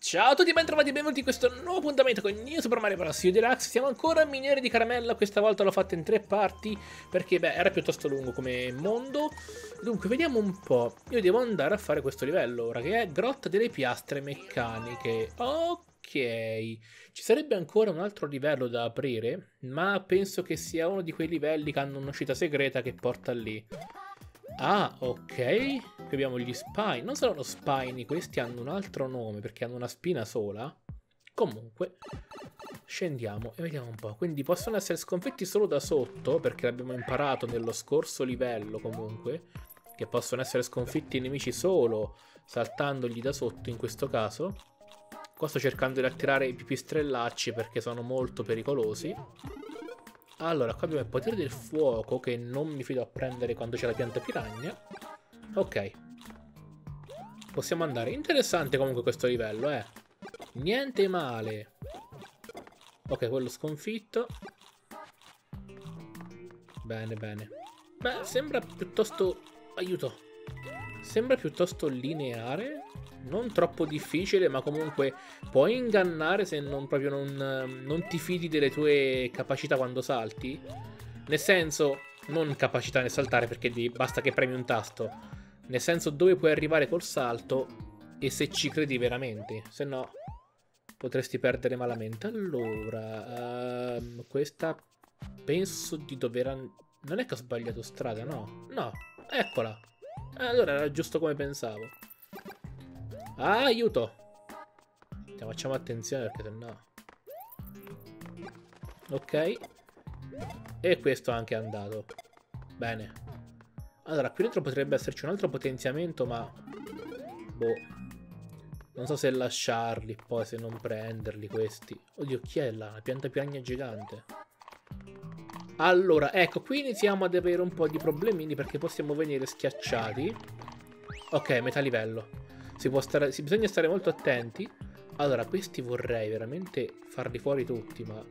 Ciao a tutti, ben trovati e benvenuti in questo nuovo appuntamento con New Super Mario Bros U Deluxe. Siamo ancora minieri di caramella, questa volta l'ho fatta in tre parti perché era piuttosto lungo come mondo. Dunque vediamo un po', io devo andare a fare questo livello ora che è Grotta delle Piastre Meccaniche. Ok, ci sarebbe ancora un altro livello da aprire, ma penso che sia uno di quei livelli che hanno un'uscita segreta che porta lì. Ah, ok, qui abbiamo gli spine, non saranno spine, questi hanno un altro nome perché hanno una spina sola. Comunque, scendiamo e vediamo un po', quindi possono essere sconfitti solo da sotto, perché l'abbiamo imparato nello scorso livello comunque, che possono essere sconfitti i nemici solo saltandogli da sotto in questo caso. Qua sto cercando di attirare i pipistrellacci perché sono molto pericolosi. Allora, qua abbiamo il potere del fuoco che non mi fido a prendere quando c'è la pianta piragna. Ok, possiamo andare. Interessante comunque questo livello, eh. Niente male. Ok, quello sconfitto. Bene, bene. Beh, sembra piuttosto... aiuto. Sembra piuttosto lineare. Non troppo difficile, ma comunque puoi ingannare se non proprio non ti fidi delle tue capacità quando salti. Nel senso, non capacità nel saltare perché basta che premi un tasto. Nel senso dove puoi arrivare col salto e se ci credi veramente. Se no, potresti perdere malamente. Allora, questa penso di dover... non è che ho sbagliato strada, no? No, eccola. Allora era giusto come pensavo. Ah, aiuto! Facciamo attenzione perché sennò... ok. E questo anche è andato. Bene. Allora, qui dentro potrebbe esserci un altro potenziamento, ma... boh. Non so se lasciarli poi, se non prenderli questi. Oddio, chi è là? Una pianta piagna gigante. Allora, ecco, qui iniziamo ad avere un po' di problemini perché possiamo venire schiacciati. Ok, metà livello. Bisogna stare molto attenti. Allora, questi vorrei veramente farli fuori tutti, ma...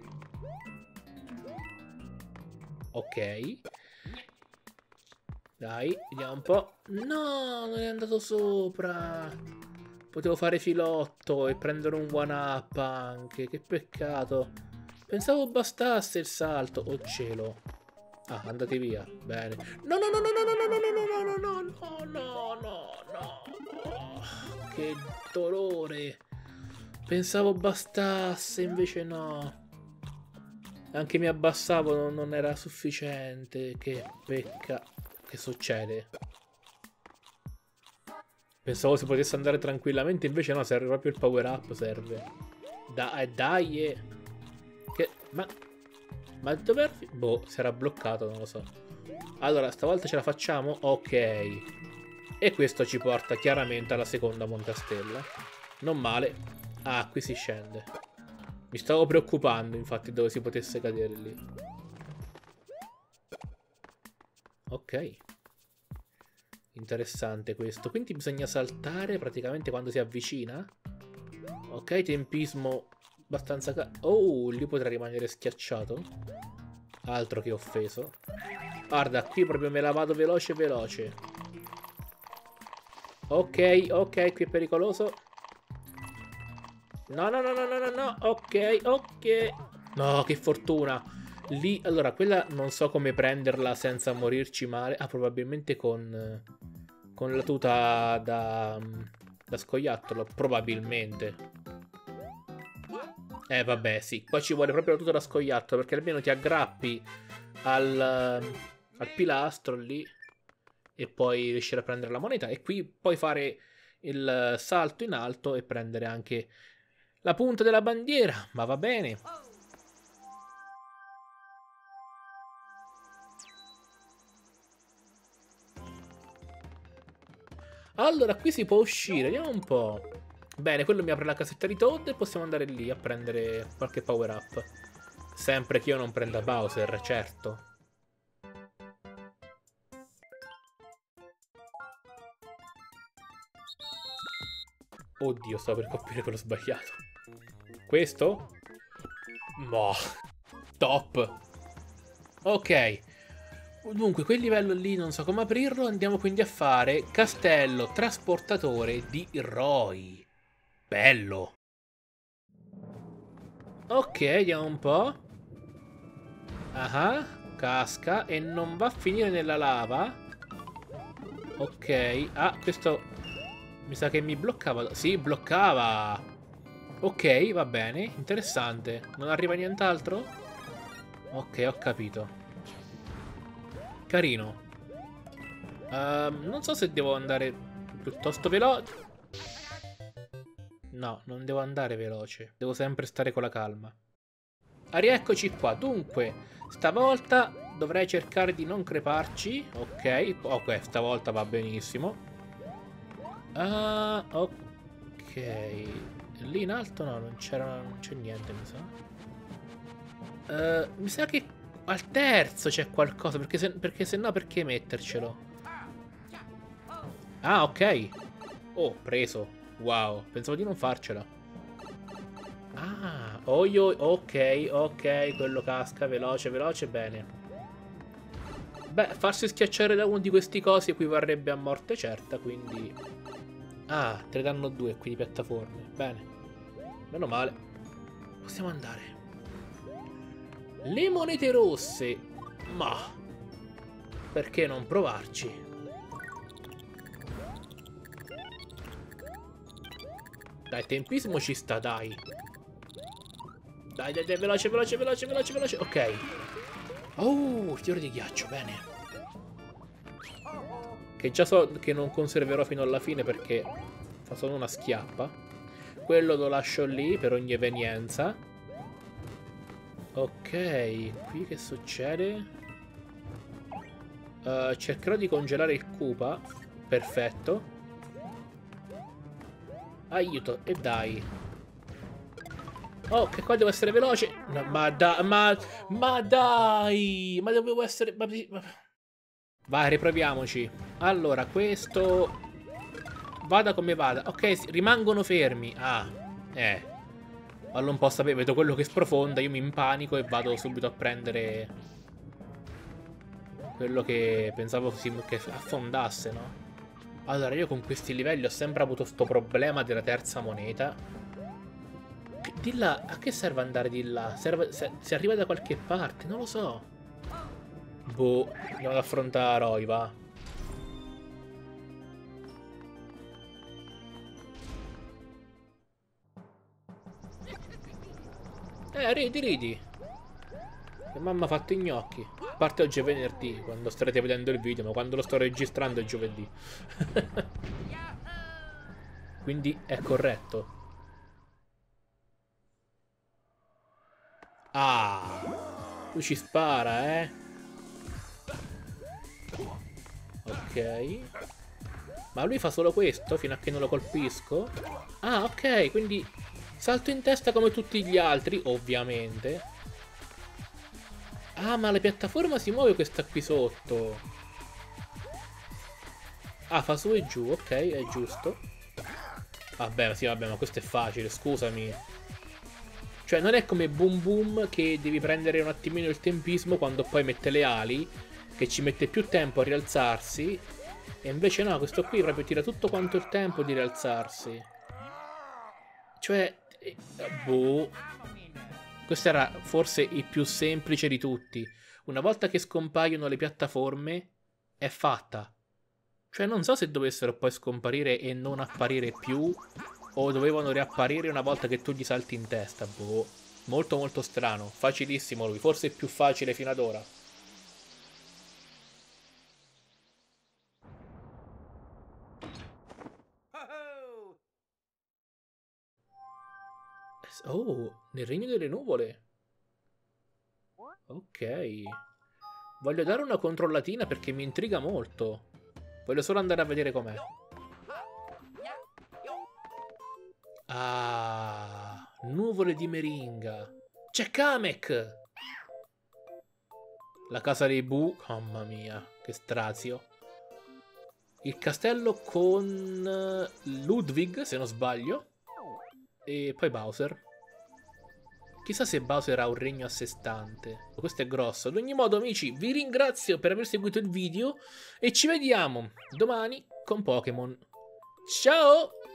ok. Dai, vediamo un po'. No, non è andato sopra. Potevo fare filotto e prendere un one up anche. Che peccato. Pensavo bastasse il salto. Oh cielo. Ah, andate via. Bene. No, no, no, no, no, no, no, no, no, no, no, no, no. Che dolore. Pensavo bastasse, invece no. Anche mi abbassavo, non era sufficiente. Che peccato. Che succede? Pensavo si potesse andare tranquillamente, invece no, serve proprio il power up, serve. Dai che... ma dov'è? Boh, si era bloccato, non lo so. Allora, stavolta ce la facciamo? Ok. E questo ci porta chiaramente alla seconda montastella. Non male. Ah, qui si scende. Mi stavo preoccupando, infatti, dove si potesse cadere lì. Ok. Interessante questo. Quindi bisogna saltare praticamente quando si avvicina. Ok, tempismo abbastanza... oh, lì potrà rimanere schiacciato. Altro che offeso. Guarda, qui proprio me la vado veloce veloce. Ok, ok, qui è pericoloso. No, no, no, no, no, no, no. Ok, ok. No, che fortuna. Lì, allora, quella non so come prenderla senza morirci male. Ah, probabilmente con la tuta da scoiattolo. Probabilmente. Vabbè, sì. Qua ci vuole proprio la tuta da scoiattolo, perché almeno ti aggrappi al pilastro lì. E poi riuscire a prendere la moneta. E qui puoi fare il salto in alto e prendere anche la punta della bandiera. Ma va bene. Allora, qui si può uscire. Vediamo un po'. Bene, quello mi apre la casetta di Toad e possiamo andare lì a prendere qualche power up. Sempre che io non prenda Bowser, certo. Oddio, stavo per coprire quello sbagliato. Questo? Boh. Top. Ok. Dunque, quel livello lì non so come aprirlo. Andiamo quindi a fare Castello trasportatore di Roy. Bello. Ok, vediamo un po'. Ah, casca e non va a finire nella lava. Ok. Ah, questo mi sa che mi bloccava. Sì, bloccava. Ok, va bene. Interessante. Non arriva nient'altro? Ok, ho capito. Carino. Non so se devo andare piuttosto veloce. No, non devo andare veloce. Devo sempre stare con la calma. Ah, rieccoci qua. Dunque, stavolta dovrei cercare di non creparci. Ok, ok, stavolta va benissimo. Ah, ok. Lì in alto no, non c'era, non c'è niente, mi sa. Mi sa che al terzo c'è qualcosa, perché mettercelo? Ah, ok. Oh, preso. Wow, pensavo di non farcela. Ah, ok, ok, quello casca, veloce, veloce, bene. Beh, farsi schiacciare da uno di questi cosi equivarrebbe a morte certa, quindi... Ah, te ne danno due qui di piattaforme, bene. Meno male. Possiamo andare. Le monete rosse. Ma... perché non provarci? Dai, tempismo ci sta, dai. Dai, dai, dai, veloce, veloce, veloce, veloce, veloce. Ok. Oh, fiore di ghiaccio, bene. Che già so che non conserverò fino alla fine perché fa solo una schiappa. Quello lo lascio lì per ogni evenienza. Ok, qui che succede? Cercherò di congelare il Koopa. Perfetto. Aiuto, e dai. Oh, che qua devo essere veloce. No, ma dai. Ma dovevo essere... Vai, riproviamoci. Allora, questo... Vada come vada. Ok, rimangono fermi. Ah, Allora un po' sapevo, vedo quello che sprofonda. Io mi impanico e vado subito a prendere quello che pensavo che affondasse, no? Allora, io con questi livelli ho sempre avuto sto problema della terza moneta. Di là, a che serve andare di là? Serve, se arriva da qualche parte, non lo so. Boh, andiamo ad affrontare Roiva. Ridi. Mia mamma ha fatto i gnocchi. A parte oggi è venerdì, quando starete vedendo il video, ma quando lo sto registrando è giovedì. Quindi è corretto. Ah! Lui ci spara, eh? Ok. Ma lui fa solo questo fino a che non lo colpisco? Ah, ok, quindi salto in testa come tutti gli altri, ovviamente. Ah, ma la piattaforma si muove questa qui sotto. Ah, fa su e giù, ok, è giusto. Vabbè, sì, vabbè, ma questo è facile, scusami. Cioè, non è come Boom Boom che devi prendere un attimino il tempismo quando poi mette le ali, che ci mette più tempo a rialzarsi. E invece no, questo qui proprio tira tutto quanto il tempo di rialzarsi. Cioè... boh... Questo era forse il più semplice di tutti. Una volta che scompaiono le piattaforme, è fatta. Cioè, non so se dovessero poi scomparire e non apparire più, o dovevano riapparire una volta che tu gli salti in testa. Boh. Molto molto strano. Facilissimo lui. Forse il più facile fino ad ora. Oh, nel regno delle nuvole. Ok. Voglio dare una controllatina perché mi intriga molto. Voglio solo andare a vedere com'è. Ah, nuvole di meringa. C'è Kamek! La casa dei Boo. Mamma mia, che strazio. Il castello con Ludwig, se non sbaglio. E poi Bowser. Chissà se Bowser ha un regno a sé stante. Questo è grosso. Ad ogni modo, amici, vi ringrazio per aver seguito il video e ci vediamo domani con Pokémon. Ciao!